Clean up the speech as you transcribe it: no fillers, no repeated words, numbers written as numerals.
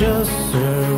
just serve.